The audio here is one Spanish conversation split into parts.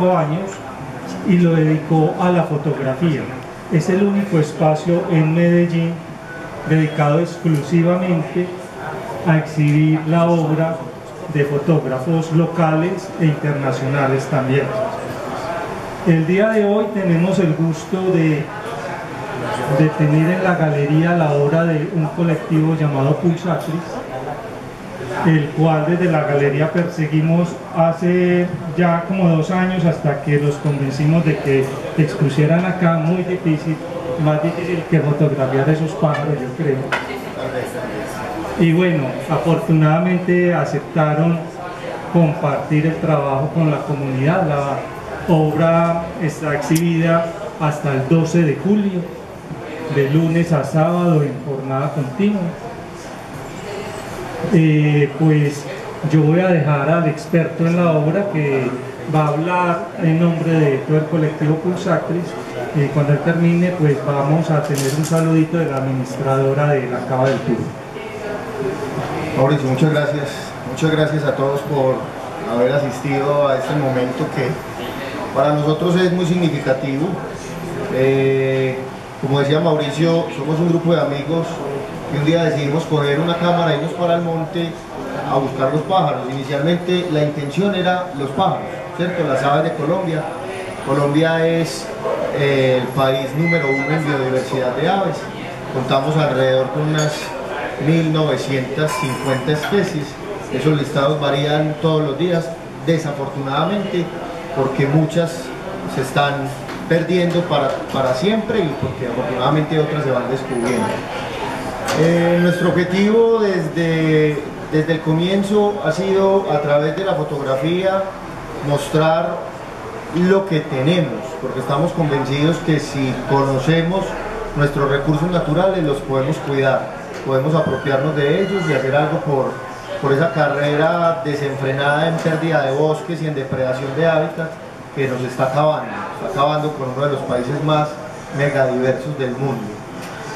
5 años y lo dedicó a la fotografía. Es el único espacio en Medellín dedicado exclusivamente a exhibir la obra de fotógrafos locales e internacionales también. El día de hoy tenemos el gusto de tener en la galería la obra de un colectivo llamado Pulsatrix, el cual desde la galería perseguimos hace ya como 2 años hasta que los convencimos de que expusieran acá. Muy difícil, más difícil que fotografiar esos pájaros, yo creo. Y bueno, afortunadamente aceptaron compartir el trabajo con la comunidad. La obra está exhibida hasta el 12 de julio, de lunes a sábado en jornada continua. Pues yo voy a dejar al experto en la obra que va a hablar en nombre de todo el colectivo Pulsatrix. Cuando él termine, pues vamos a tener un saludito de la administradora de La Cava del Puro. Mauricio, muchas gracias. Muchas gracias a todos por haber asistido a este momento que para nosotros es muy significativo. Como decía Mauricio, somos un grupo de amigos y un día decidimos coger una cámara e irnos para el monte a buscar los pájaros. Inicialmente la intención era los pájaros, ¿cierto? Las aves de Colombia. Colombia es el país número 1 en biodiversidad de aves. Contamos alrededor con unas 1950 especies. Esos listados varían todos los días, desafortunadamente, porque muchas se están perdiendo para siempre y porque afortunadamente otras se van descubriendo. Nuestro objetivo desde el comienzo ha sido, a través de la fotografía, mostrar lo que tenemos, porque estamos convencidos que si conocemos nuestros recursos naturales los podemos cuidar, podemos apropiarnos de ellos y hacer algo por esa carrera desenfrenada en pérdida de bosques y en depredación de hábitats que nos está acabando con uno de los países más megadiversos del mundo.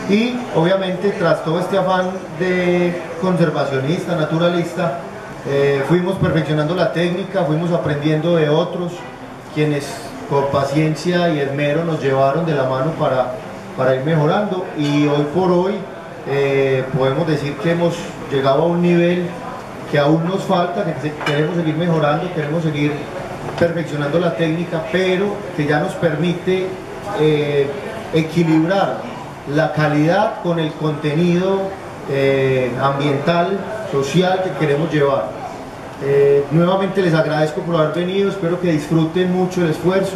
Y obviamente, tras todo este afán de conservacionista, naturalista, fuimos perfeccionando la técnica, fuimos aprendiendo de otros, quienes con paciencia y esmero nos llevaron de la mano para ir mejorando, y hoy por hoy podemos decir que hemos llegado a un nivel que aún nos falta, que queremos seguir mejorando, queremos seguir perfeccionando la técnica, pero que ya nos permite equilibrar la calidad con el contenido ambiental, social que queremos llevar. Nuevamente les agradezco por haber venido, espero que disfruten mucho el esfuerzo.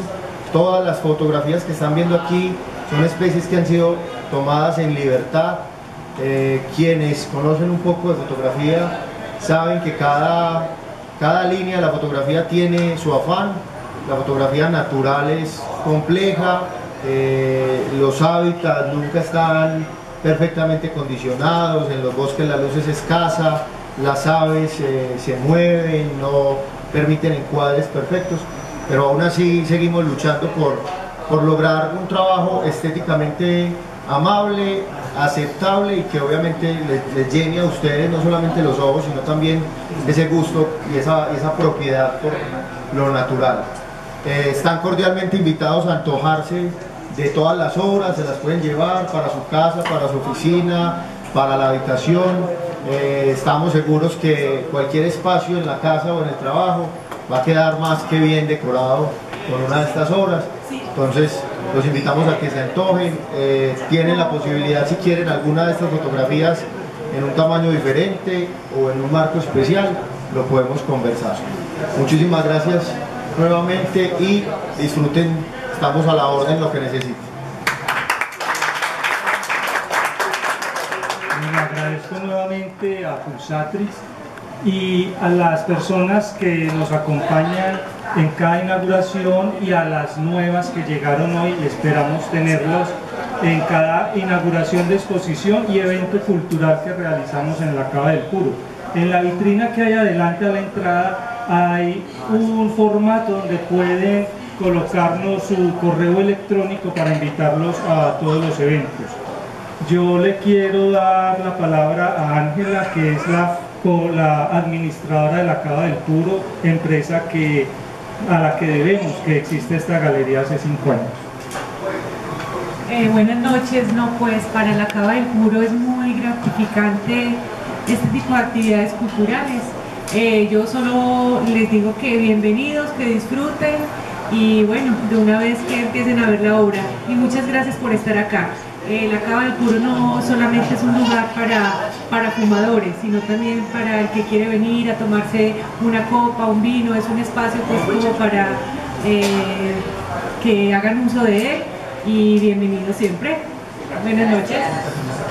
Todas las fotografías que están viendo aquí son especies que han sido tomadas en libertad. Quienes conocen un poco de fotografía saben que cada línea de la fotografía tiene su afán. La fotografía natural es compleja. Los hábitats nunca están perfectamente condicionados, en los bosques la luz es escasa, las aves se mueven, no permiten encuadres perfectos, pero aún así seguimos luchando por lograr un trabajo estéticamente amable, aceptable y que obviamente les llene a ustedes no solamente los ojos, sino también ese gusto y esa propiedad por lo natural. Están cordialmente invitados a antojarse de todas las obras, se las pueden llevar para su casa, para su oficina, para la habitación. Estamos seguros que cualquier espacio en la casa o en el trabajo va a quedar más que bien decorado con una de estas obras. Entonces los invitamos a que se antojen. Tienen la posibilidad, si quieren, alguna de estas fotografías en un tamaño diferente o en un marco especial, lo podemos conversar. Muchísimas gracias nuevamente y disfruten, estamos a la orden, lo que necesiten. Me agradezco nuevamente a Pulsatrix y a las personas que nos acompañan en cada inauguración y a las nuevas que llegaron hoy. Esperamos tenerlos en cada inauguración de exposición y evento cultural que realizamos en La Cava del Puro. En la vitrina que hay adelante a la entrada hay un formato donde pueden colocarnos su correo electrónico para invitarlos a todos los eventos. Yo le quiero dar la palabra a Ángela, que es la administradora de La Cava del Puro, empresa que a la que debemos que existe esta galería hace 5 años. Buenas noches. No, pues para La Cava del Puro es muy gratificante este tipo de actividades culturales. Yo solo les digo que bienvenidos, que disfruten y bueno, de una vez que empiecen a ver la obra. Y muchas gracias por estar acá. La Cava del Puro no solamente es un lugar para fumadores, sino también para el que quiere venir a tomarse una copa, un vino. Es un espacio pues como para que hagan uso de él y bienvenidos siempre. Buenas noches.